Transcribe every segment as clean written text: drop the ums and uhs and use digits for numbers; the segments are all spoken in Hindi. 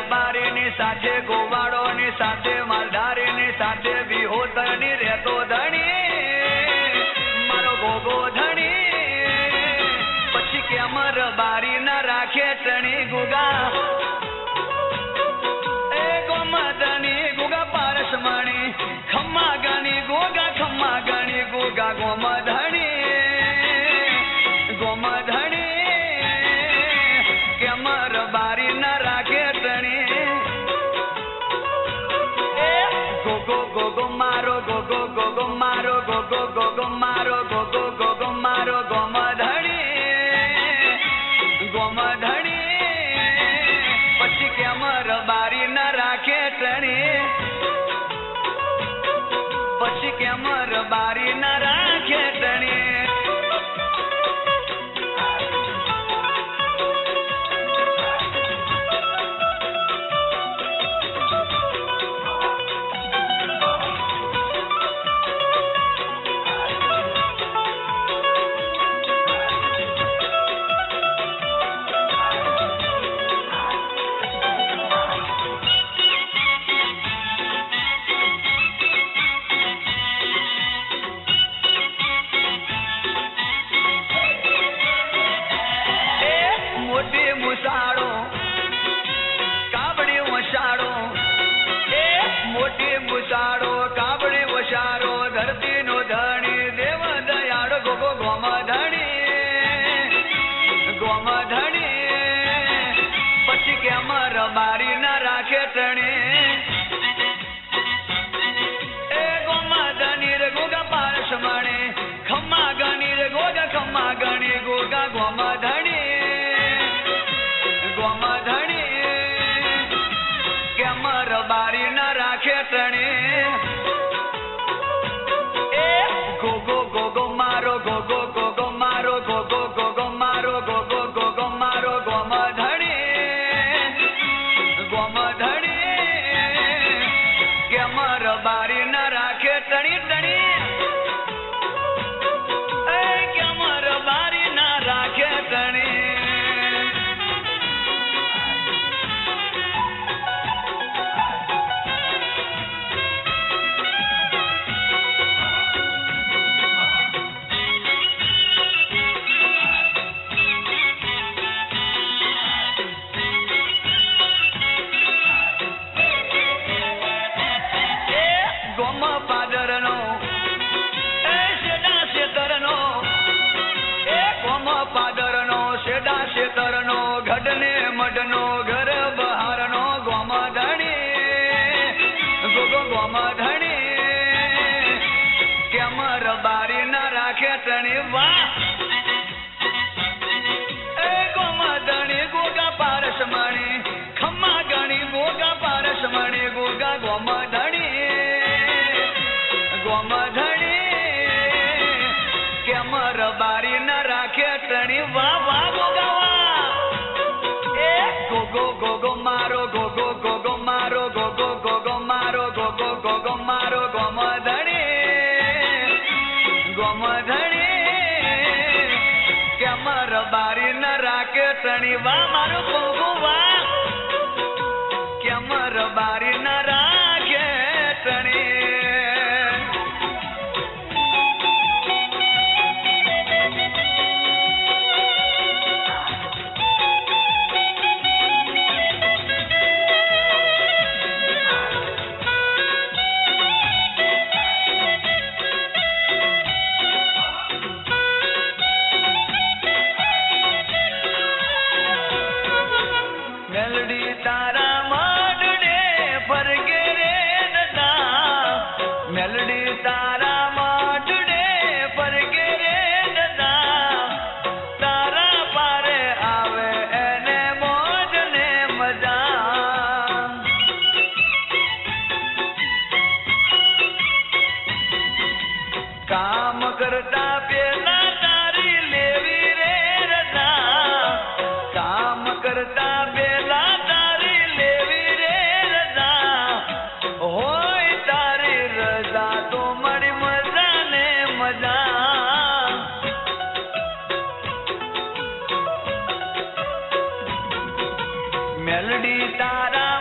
દરબારી ની સાથે ગોવાળો ની સાથે માલધારી ની સાથે વિહોધની રહેતો ધણી મારો ગોગો ધણી પછી કે અમર બારી ના રાખે ચણી ગુગા એ ગોમધની ગુગા પારસમણી ખમ્મા ગણી ગુગા ગોમધણી ગોમધણી પછી કે અમર બારી ના રાખે તણી मेलडी तारा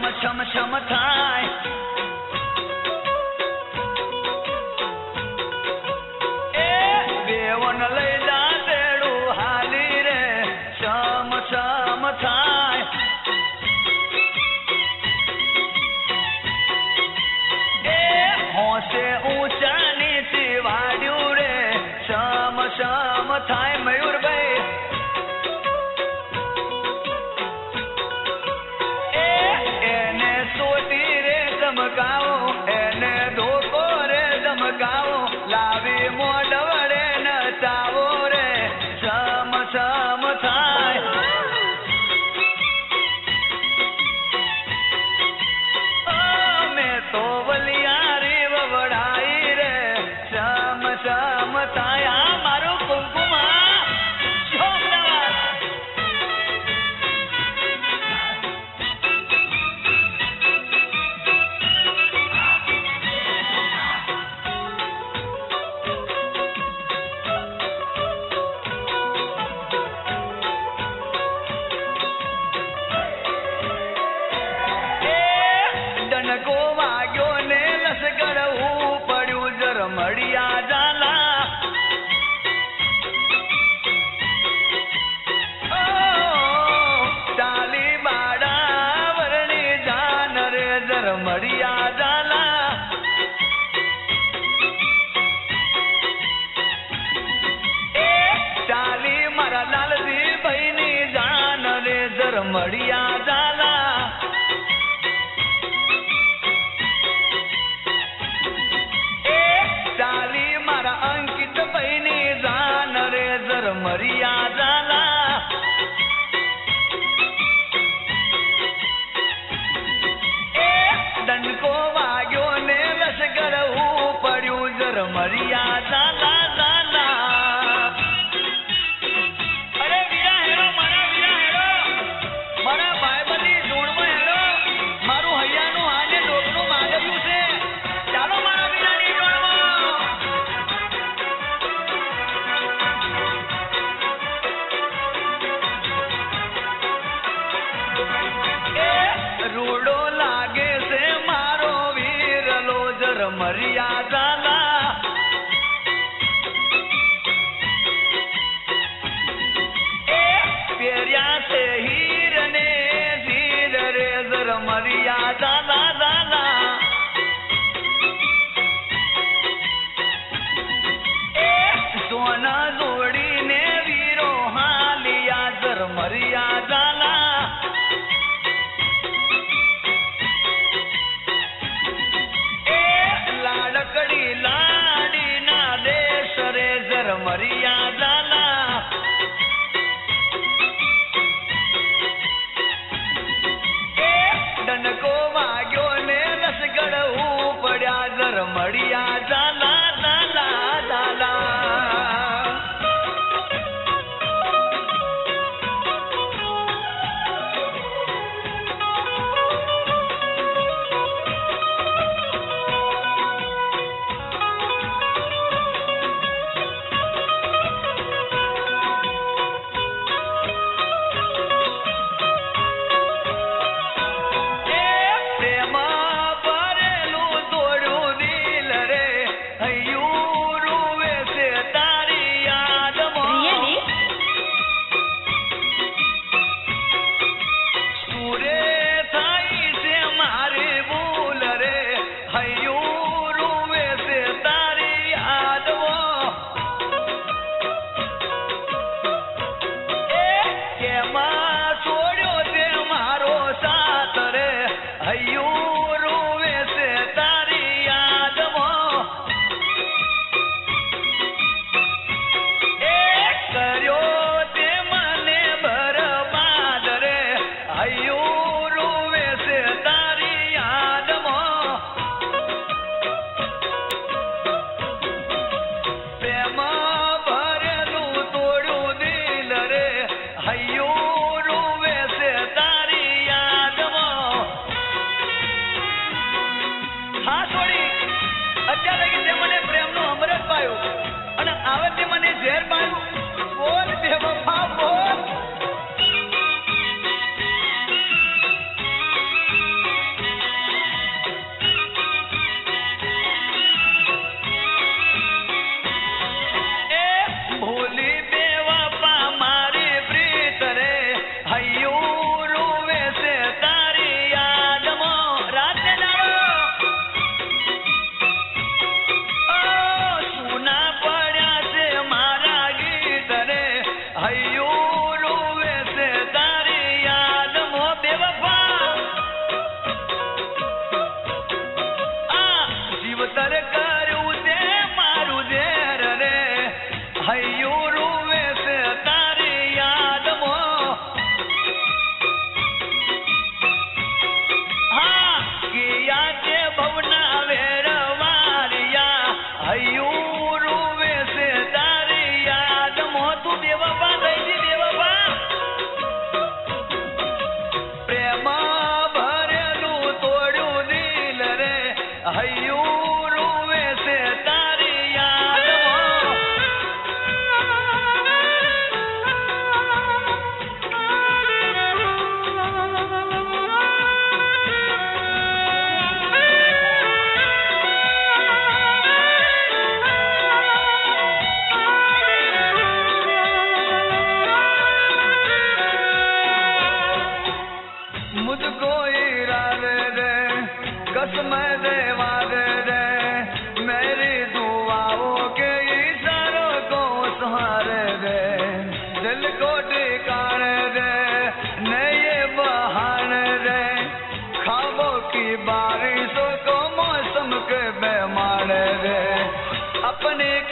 summertime. Eh, we wanna lay down there, oh, holiday, summertime. Eh, hoose uncha niche vadyu re, summertime, mayur bhai. मड़िया जाला ए चाली मारा अंकित बहनी जान रे जर मड़िया जाला ए दंडको वाग्यो ने रस गरहू पड़ू जर मड़िया जाला जाला मरिया जाला ए पेरिया से हीरने जीर रे जर मरिया जाला जाला ए सोना जोड़ी ने वीरो हालिया जर मरिया जाला लाड़ी ना दे सरे जर मरिया जाला ए डनको वाग्यो ने रस गड़ू पड़ा जर मरिया जाला जाला जाला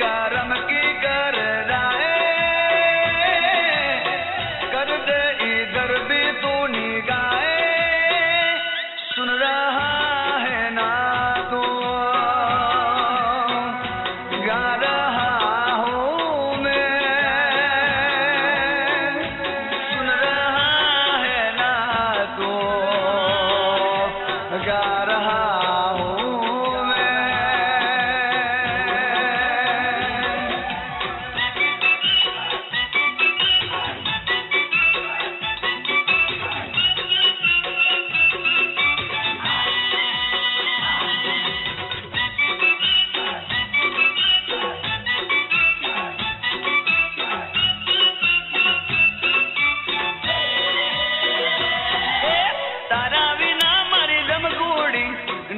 करम की कर राए, कर दे इधर भी तू निगाहे, सुन रहा है ना तू, गा रहा हूँ मैं, सुन रहा है ना तू, गा रहा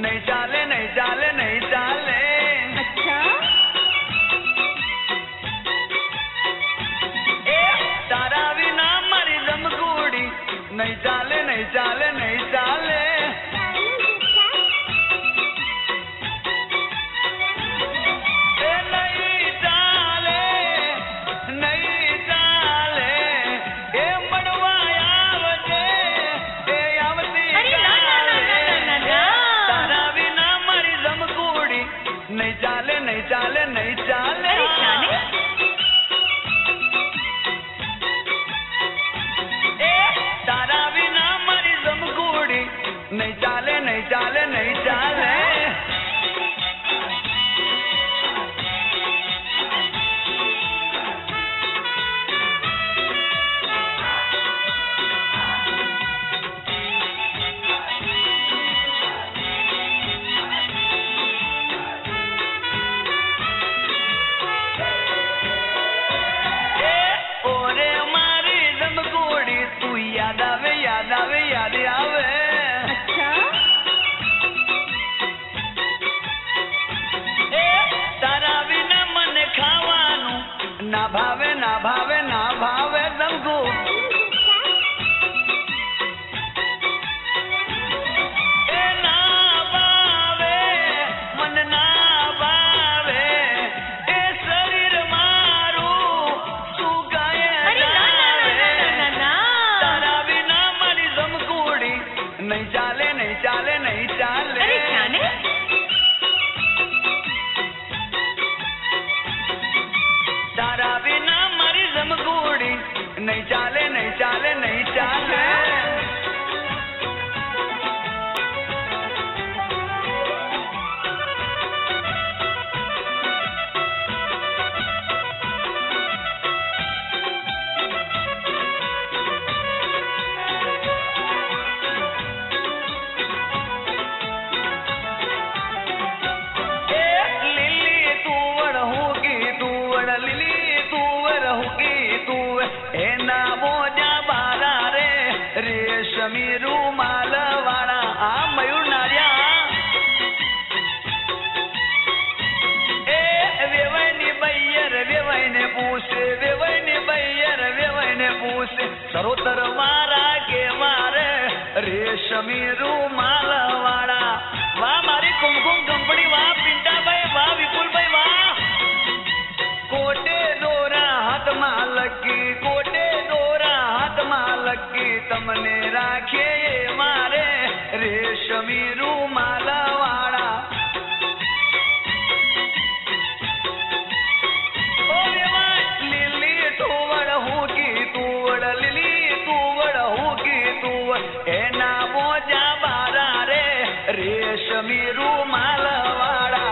नहीं चाले नहीं चाले नहीं चाले, ए नहीं चाले नहीं चाले, ए बनवा आवजे ए आवती चाले, तारा बिना मारी जमकूड़ी नहीं चाले नहीं चाले नहीं चाले। नहीं चाले नहीं चाले नहीं चाले, ओरे मारी जमकूड़ी तू याद आवे याद आवे याद आवे, ना भावे ना भावे ना भावे जमकू, ए ना भावे मन ना भावे, ए शरीर मारू तू गाए ना, तारा बिना मारी जमकूड़ी नहीं चाले नहीं चाले नहीं चाले। तारा बिना मारी जमकूड़ी नहीं चाले नहीं चाले नहीं चाले। मीरू मालवाड़ा आ मयूर नारिया, ए वेवैनी बैयर वेवैने पूछे वेवैनी बैयर वेवैने पूछे, सरोतर मारा के मारे रेशमीरू मालवाड़ा, वाह मारी कुमकुम कंपनी, वाह पिंटा भाई, वाह विपुल भाई, वाह कोटे दोरा हाथ मालकी, कोटे दोरा हाथ मालकी तमने राखे मारे रेशमी रूमाला वाड़ा, लिली तुवड़ होगी तुवड़, लिली तुवड़ होगी तुवड़, ए ना मोजा बारा रे रेशमी रूमाला वाड़ा।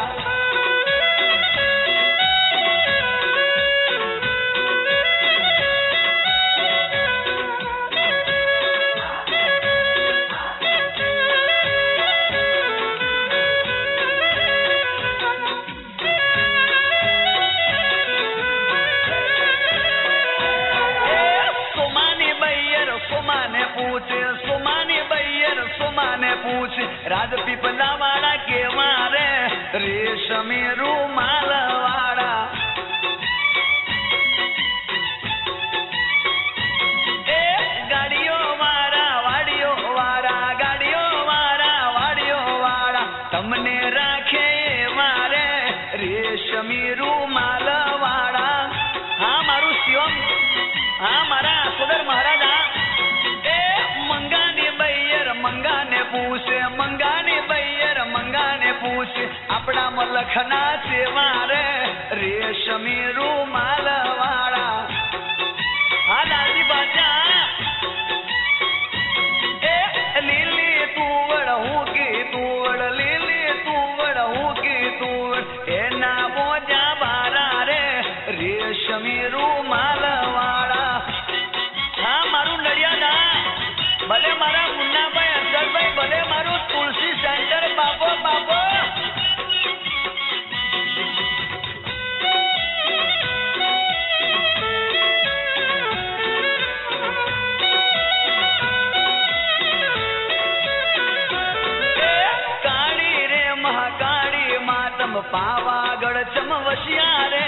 सुमानी बैयर सुमाने पूछ राज पिपला वाड़ा के मारे रेशमी रूमाल वाड़ा, ए गाड़ियों वाड़ा वाड़ियों वाड़ा तमने राखे मारे रेशमी रूमाल हाँ मारा सुधर महाराजा ए मंगाने बैयर मंगाने पूछे मंगाने बैयर मंगाने पूछे अपना मलखना से मारे रेशमी रूमाल वाला हाँ लाली बाजा ए लीली तूवड़ होगी तूवड़ लीली तूवड़ होगी तूवड़ ए ना बोझा बारा रे रेशमी रूमाल भले मारा मुन्ना भाई अंतर भाई भले मारू तुलसी सेंटर बाबो बाबो काली रे महाकाली मातम पावागढ़ चमवशिया रे पावागढ़ चमवशिया रे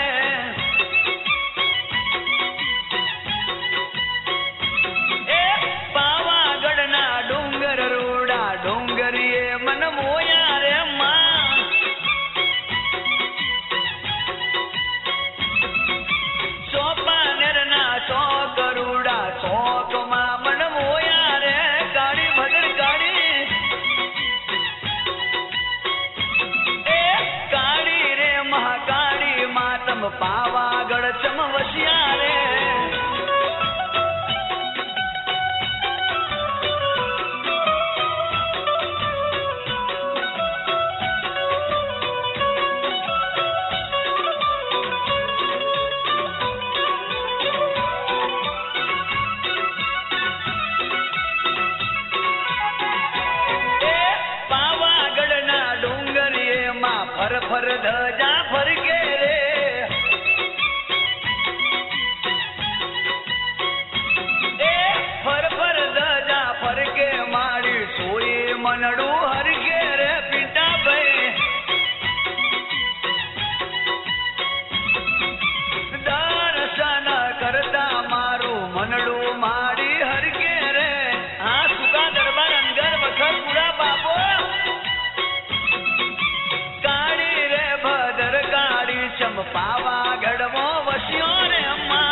पावागढ़ ना डूंगरिए मां फर फर धजा फर के रे मनडू हर के रे पिता भाई दर्शन करता मारू मनडू मारी हर के रे हाँ सुखा दरबार अंगर वखर पूरा बाबो काली रे भदर काली चमपावा गढ़वो वशियो रे अम्मा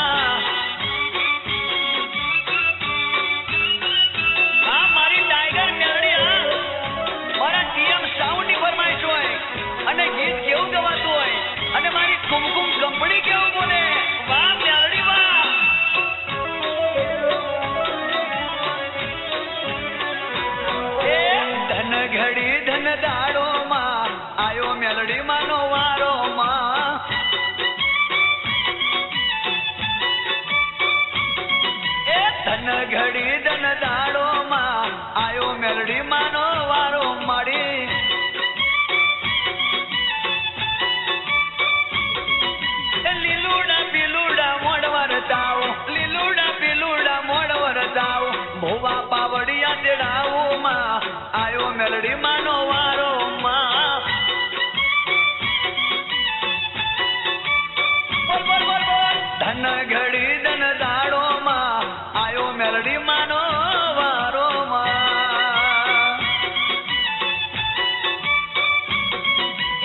અને ગીત કેવું ગવાતું હોય અને મારી કુમકુમ કંપની કેવું બોલે વાહ મ્યાલડી વાહ એ ધન ઘડી ધન દાડો માં આયો મ્યાલડી માનો વારો માં એ ધન ઘડી ધન દાડો માં આયો મ્યાલડી માનો વારો માડી भोवा पावड़िया तेड़ाओ माँ आयो मेलड़ी मानो वारो माँ बोल बोल बोल बोल धन घड़ी धन दाड़ो माँ आयो मेलड़ी मानो वारो माँ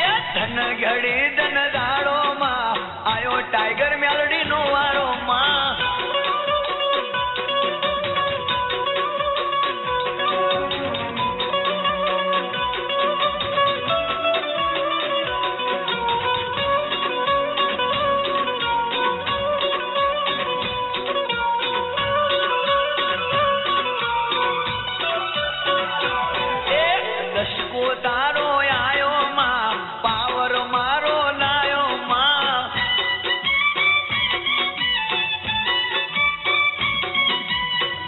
ये धन घड़ी धन दाड़ो माँ आयो टाइगर मेलड़ी नो वारो माँ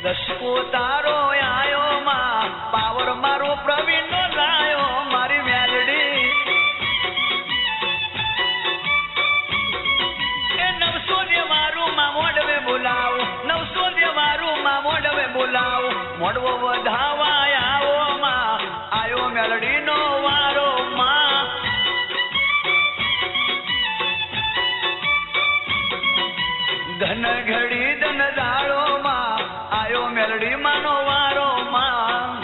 दशको तारो आयो माँ पावर मारो प्रवीण लायो मारी मेलडी ए 900 ने मारू माँ मोडवे बोलाओ 900 ने मारू माँ मोडवे बोलाओ मोडवो वधावा आओ माँ आयो मेलडी नो वारो माँ धन घड़ी धन दाड़ो माँ आयो मेलडी मानो वारो मां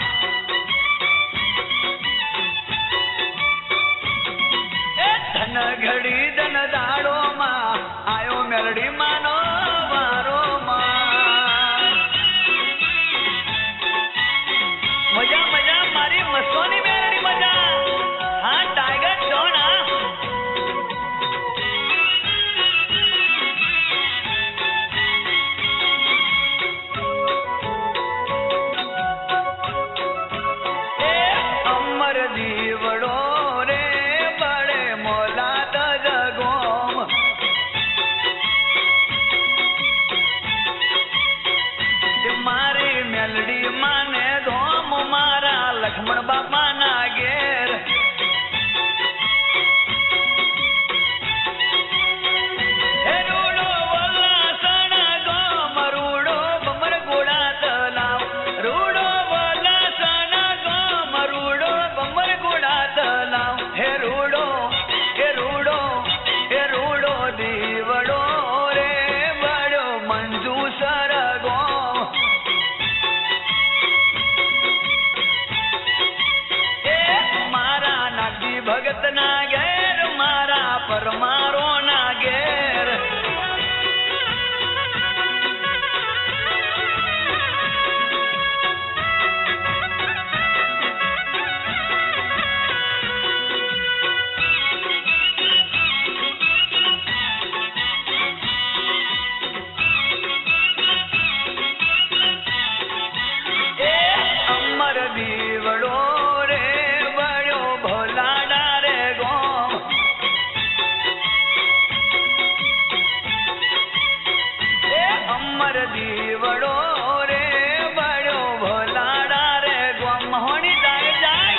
ए धन घड़ी धन दाड़ो मां आयो मेलडी मानो वारो मरदी वड़ो रे बड़ो भोलाड़ा रे गम होनी जाए जाए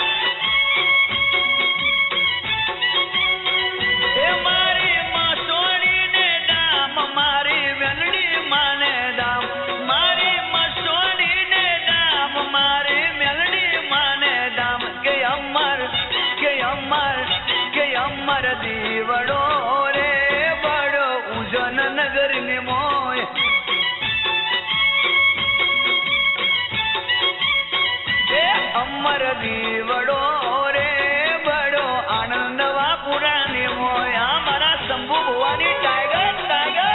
हे मारी माँ सोनी ने दाम मारी मेलड़ी माने दाम मारी माँ सोनी ने दाम मारी मेलड़ी माने दाम के अमर दीवड़ो रे बड़ो उजन नगर ने मोय हे अमर दीवड़ो रे बड़ो आनंदवा पुराने मोय हमारा शंभू भवानी टाइगर टाइगर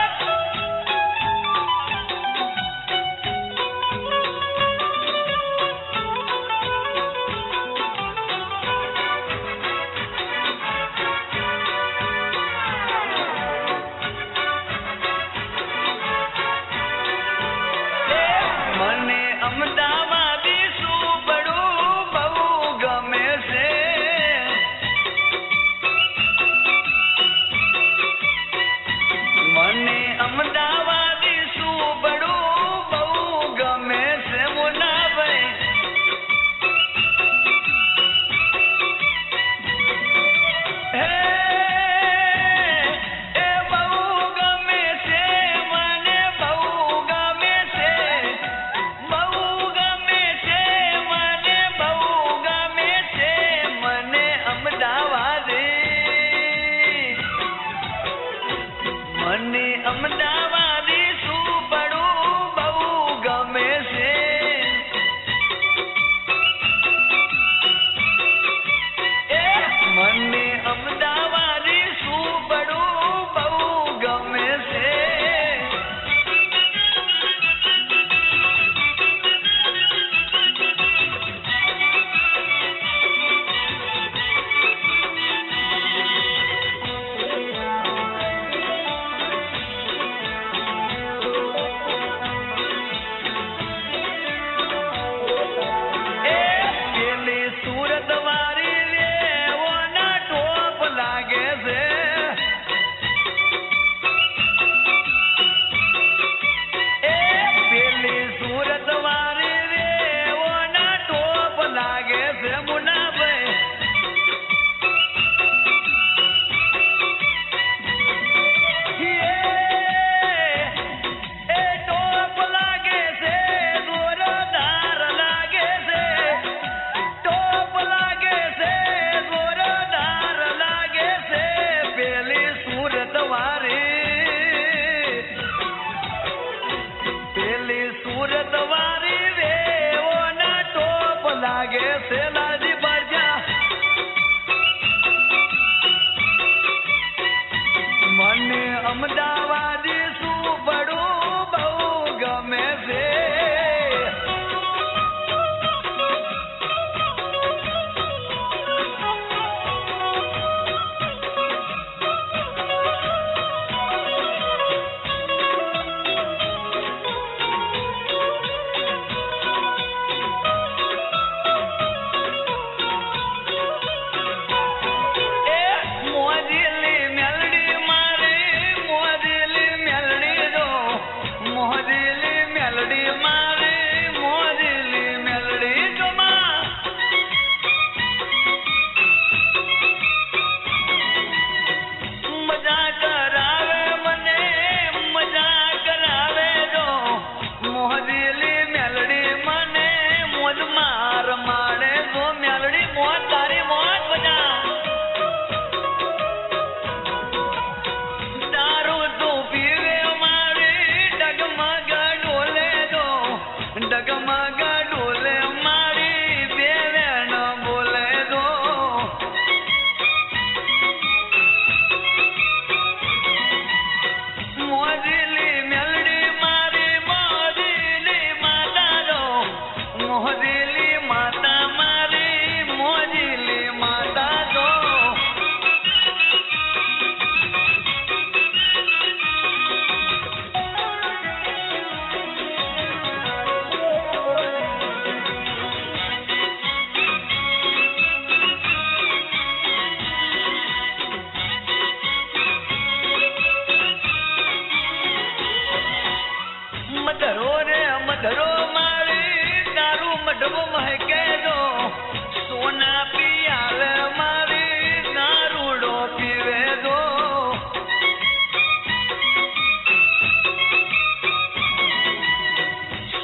मधरो रे मधरो मारी तारू मधवो महके दो सोना पियाल मारी नारूडो पीवे दो।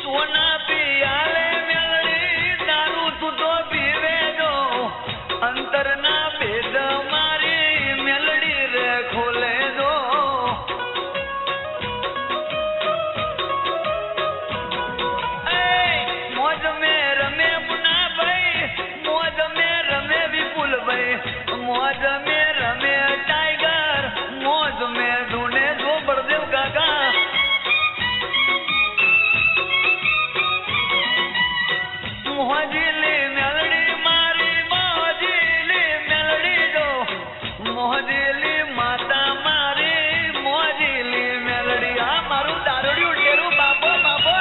सोना पियाल मेलड़ी तारू दूधो पीवे दो अंतर ना भेद मारी मेलड़ी रे खोले दो। मौज में रमे टाइगर मौज में ढूंढे दो बड़देव काका। मोहजिली मेलड़ी मारी मोहजिली मेलड़ी दो मोहजिली माता मारी मोहजिली मेलड़ी। हाँ मारू दारूड़ी उठेरू बाबो बाबो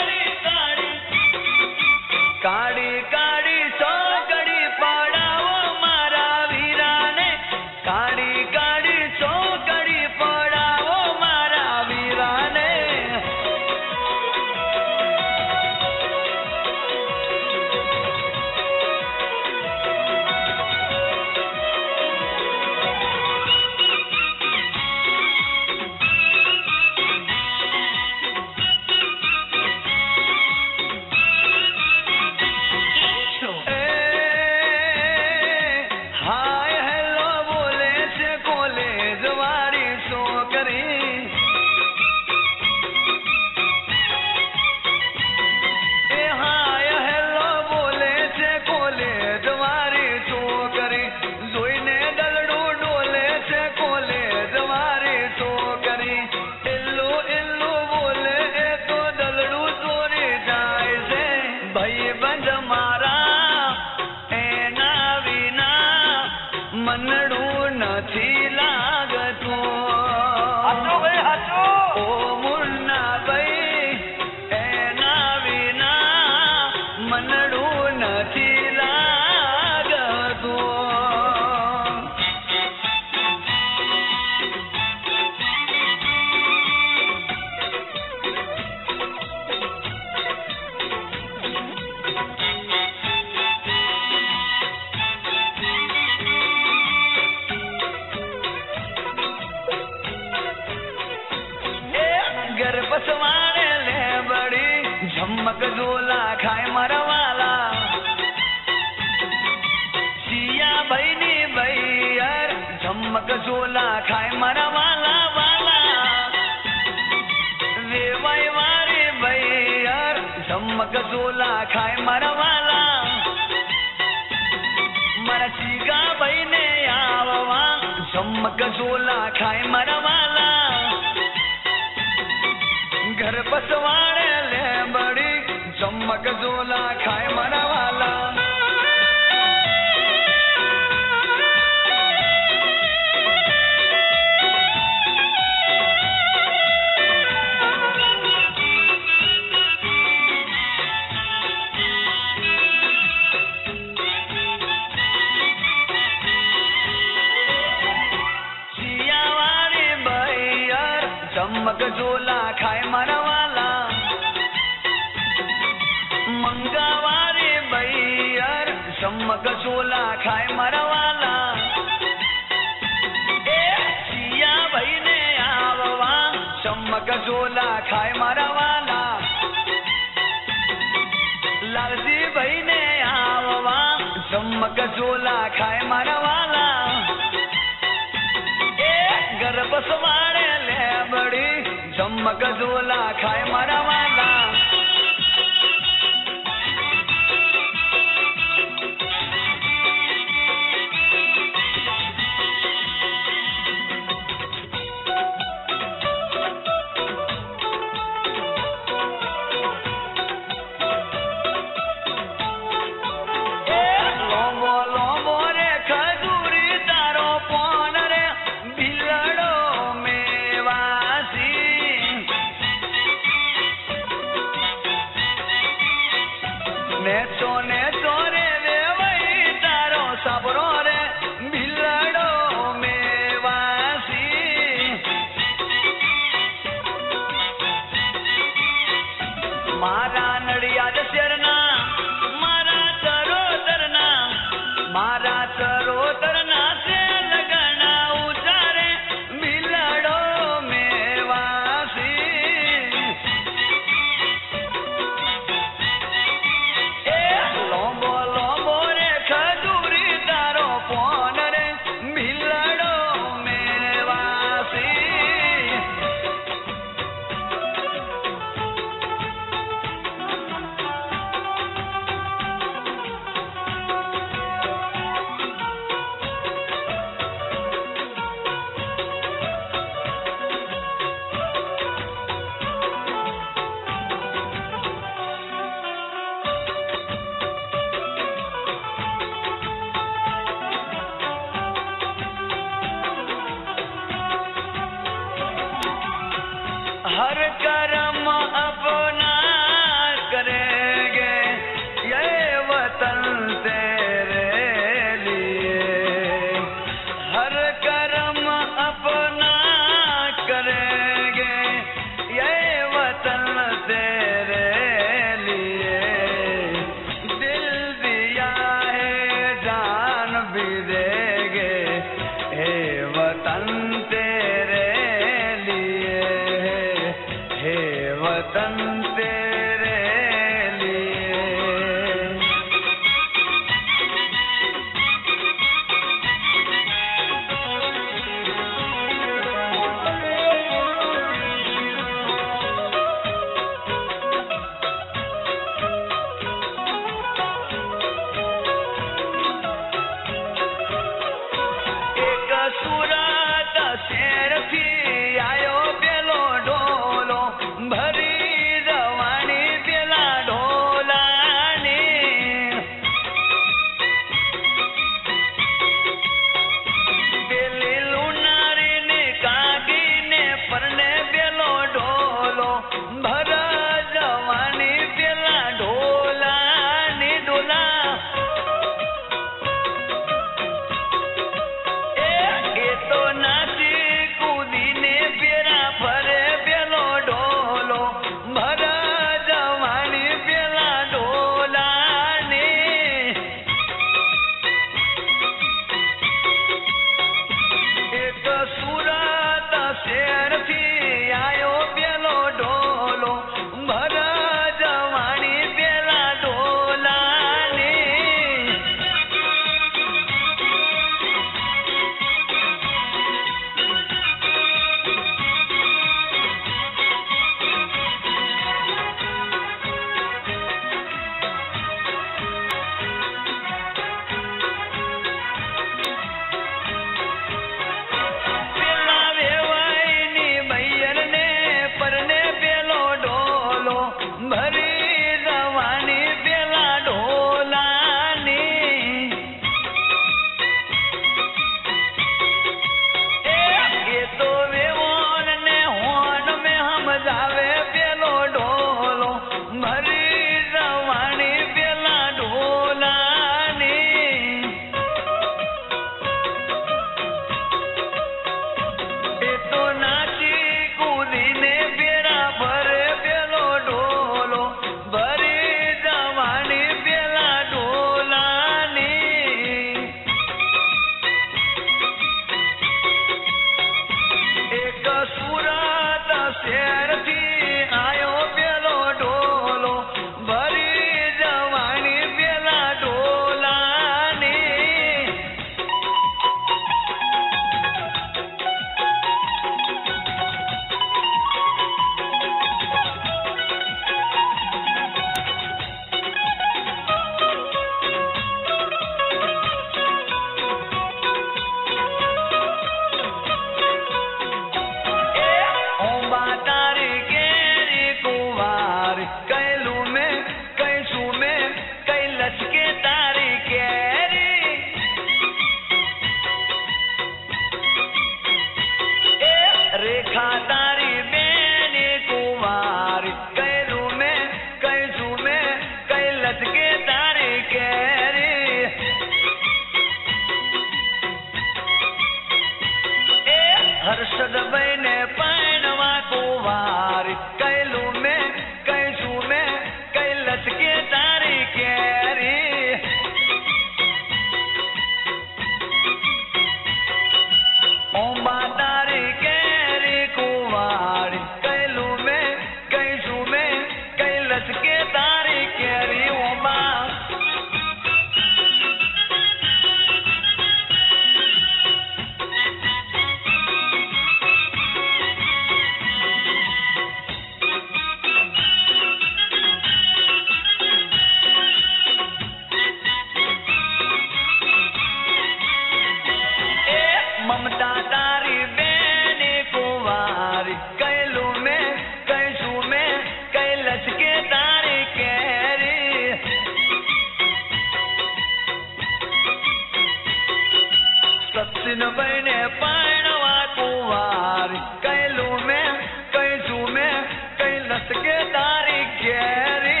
दिन बने पाणवा कुवार कैलू में कई जू में कई लसके तारी गैरी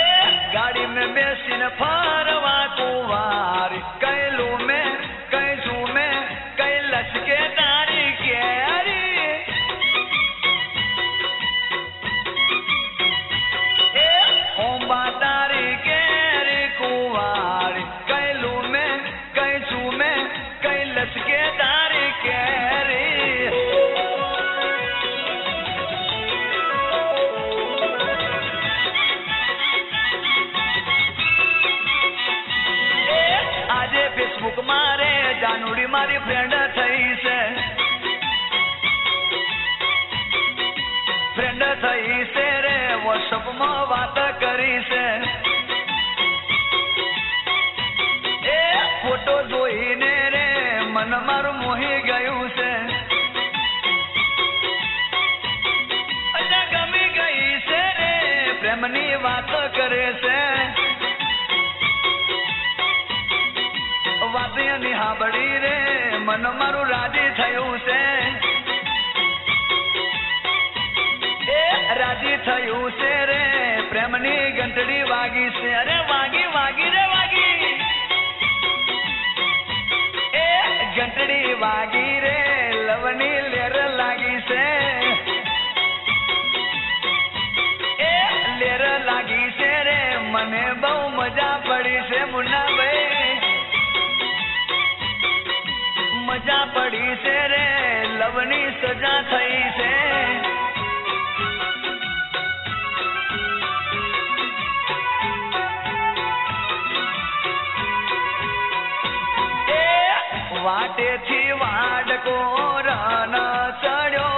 एक गाड़ी में बेसिन फारवा कुवार कैलू में कई जू में कई लसके तारी गैरी बुक मारे जानुड़ी मारी फ्रेंड थई से फ्रेंड थई से रे व्हाट्सएप में बात करी से ए फोटो जोईने रे मन मारू मोही गयू से अजा गमी गई से रे प्रेमनी बात करे से निहा बड़ी रे मन मारू राजी थयू से ए राजी थयू से रे प्रेमनी घंटड़ी वागी से अरे वागी वागी रे वागी ए घंटड़ी वागी रे लवनी लेर लागी से ए लेर लागी से रे मने बहु मजा पड़ी से मुन्ना भाई मजा पड़ी से रे लवनी सजा थई से ए वाटे थी वाड को रान चढ़ो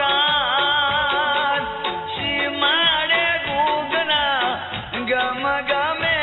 रात सीमाड़े गूगना गम गमे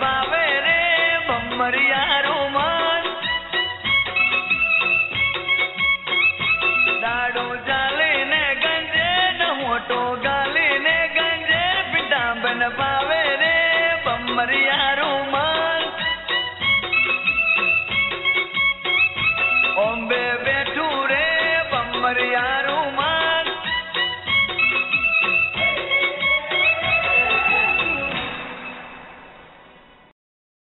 बावे रे बमरिया रूमान दाड़ो जाले ने गंजे न होटो।